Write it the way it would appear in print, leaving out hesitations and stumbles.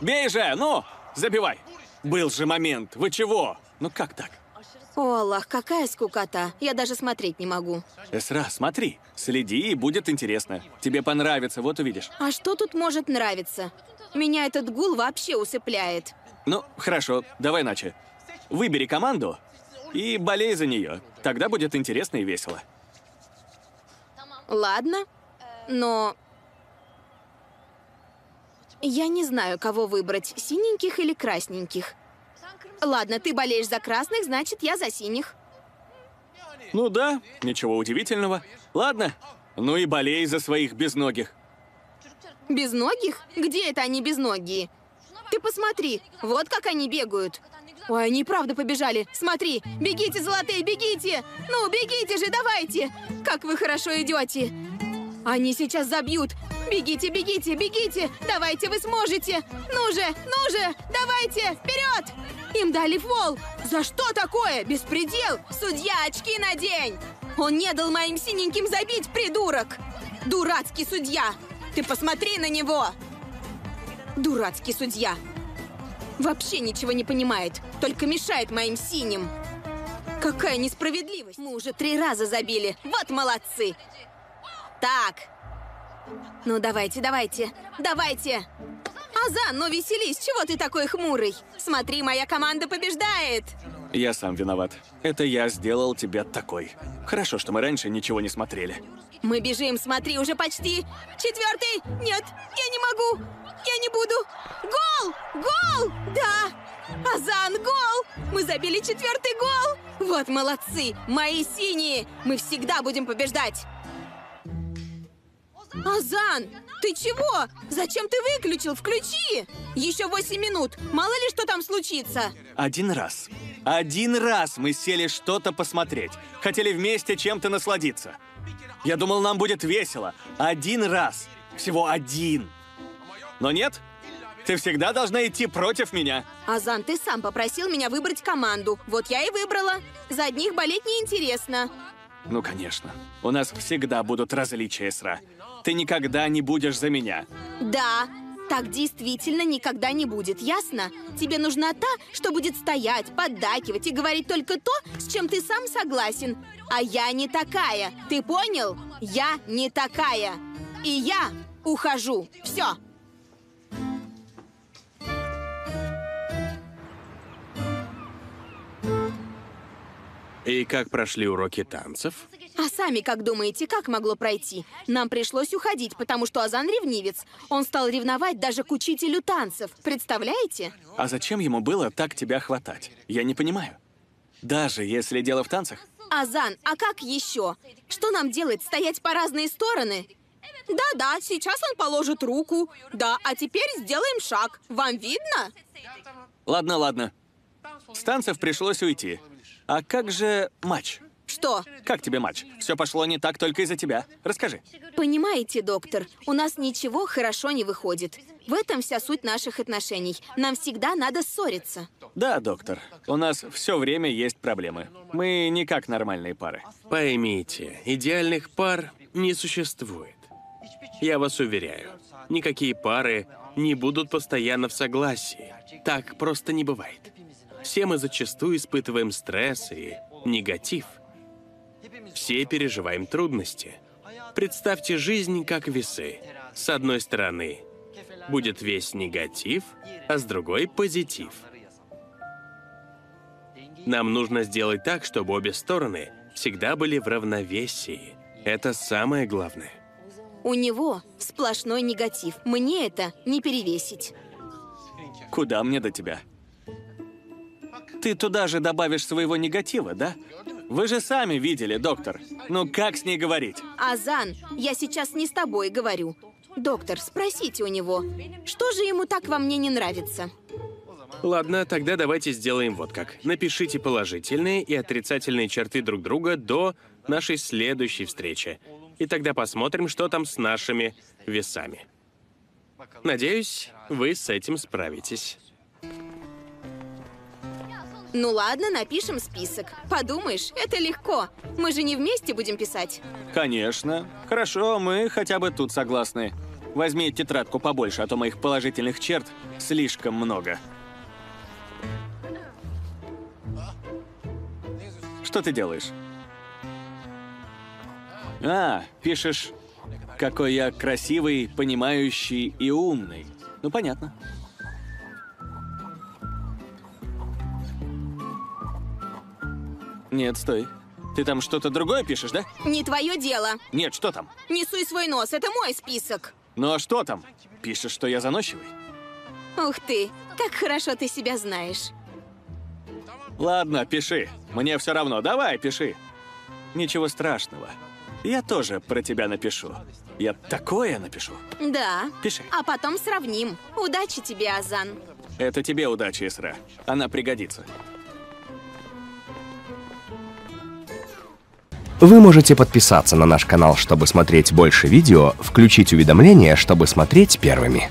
Бей же, ну, забивай. Был же момент, вы чего? Ну как так? О, Аллах, какая скукота. Я даже смотреть не могу. Эсра, смотри, следи, и будет интересно. Тебе понравится, вот увидишь. А что тут может нравиться? Меня этот гул вообще усыпляет. Ну, хорошо, давай иначе. Выбери команду и болей за нее. Тогда будет интересно и весело. Ладно, но... Я не знаю, кого выбрать, синеньких или красненьких. Ладно, ты болеешь за красных, значит, я за синих. Ну да, ничего удивительного. Ладно, ну и болей за своих безногих. Безногих? Где это они безногие? Ты посмотри, вот как они бегают. Ой, они правда побежали. Смотри, бегите, золотые, бегите! Ну, бегите же, давайте! Как вы хорошо идете! Они сейчас забьют! Бегите, бегите, бегите! Давайте, вы сможете! Ну же, давайте, вперед! Им дали фол! За что такое? Беспредел! Судья, очки надень! Он не дал моим синеньким забить, придурок! Дурацкий судья! Ты посмотри на него! Дурацкий судья! Вообще ничего не понимает, только мешает моим синим. Какая несправедливость! Мы уже 3 раза забили, вот молодцы! Так, ну давайте, давайте, давайте! Озан, ну веселись, чего ты такой хмурый? Смотри, моя команда побеждает! Я сам виноват. Это я сделал тебя такой. Хорошо, что мы раньше ничего не смотрели. Мы бежим, смотри, уже почти. 4-й! Нет, я не могу! Я не буду! Гол! Гол! Да! Озан, гол! Мы забили 4-й гол! Вот молодцы! Мои синие! Мы всегда будем побеждать! Озан, ты чего? Зачем ты выключил? Включи! Еще 8 минут. Мало ли что там случится. Один раз мы сели что-то посмотреть. Хотели вместе чем-то насладиться. Я думал, нам будет весело. 1 раз. Всего 1. Но нет, ты всегда должна идти против меня. Озан, ты сам попросил меня выбрать команду. Вот я и выбрала. За одних болеть неинтересно. Ну, конечно. У нас всегда будут различия, Эсра. Ты никогда не будешь за меня. Да, так действительно никогда не будет, ясно? Тебе нужна та, что будет стоять, поддакивать и говорить только то, с чем ты сам согласен. А я не такая, ты понял? Я не такая. И я ухожу. Все. И как прошли уроки танцев? А сами как думаете, как могло пройти? Нам пришлось уходить, потому что Озан ревнивец. Он стал ревновать даже к учителю танцев. Представляете? А зачем ему было так тебя хватать? Я не понимаю. Даже если дело в танцах? Озан, а как еще? Что нам делать? Стоять по разные стороны? Да-да, сейчас он положит руку. Да, а теперь сделаем шаг. Вам видно? Ладно, ладно. С танцев пришлось уйти. А как же матч? Что? Как тебе матч? Все пошло не так только из-за тебя. Расскажи. Понимаете, доктор, у нас ничего хорошо не выходит. В этом вся суть наших отношений. Нам всегда надо ссориться. Да, доктор, у нас все время есть проблемы. Мы не как нормальные пары. Поймите, идеальных пар не существует. Я вас уверяю, никакие пары не будут постоянно в согласии. Так просто не бывает. Все мы зачастую испытываем стресс и негатив. Все переживаем трудности. Представьте жизнь как весы. С одной стороны будет весь негатив, а с другой – позитив. Нам нужно сделать так, чтобы обе стороны всегда были в равновесии. Это самое главное. У него сплошной негатив. Мне это не перевесить. Куда мне до тебя? Ты туда же добавишь своего негатива, да? Вы же сами видели, доктор. Ну как с ней говорить? Озан, я сейчас не с тобой говорю. Доктор, спросите у него, что же ему так во мне не нравится? Ладно, тогда давайте сделаем вот как. Напишите положительные и отрицательные черты друг друга до нашей следующей встречи. И тогда посмотрим, что там с нашими весами. Надеюсь, вы с этим справитесь. Ну ладно, напишем список. Подумаешь, это легко. Мы же не вместе будем писать. Конечно. Хорошо, мы хотя бы тут согласны. Возьми тетрадку побольше, а то моих положительных черт слишком много. Что ты делаешь? А, пишешь, какой я красивый, понимающий и умный. Ну, понятно. Нет, стой. Ты там что-то другое пишешь, да? Не твое дело. Нет, что там? Не суй свой нос, это мой список. Ну а что там? Пишешь, что я заносчивый? Ух ты, как хорошо ты себя знаешь. Ладно, пиши. Мне все равно, давай, пиши. Ничего страшного. Я тоже про тебя напишу. Я такое напишу. Да. Пиши. А потом сравним. Удачи тебе, Озан. Это тебе удачи, Эсра. Она пригодится. Вы можете подписаться на наш канал, чтобы смотреть больше видео, включить уведомления, чтобы смотреть первыми.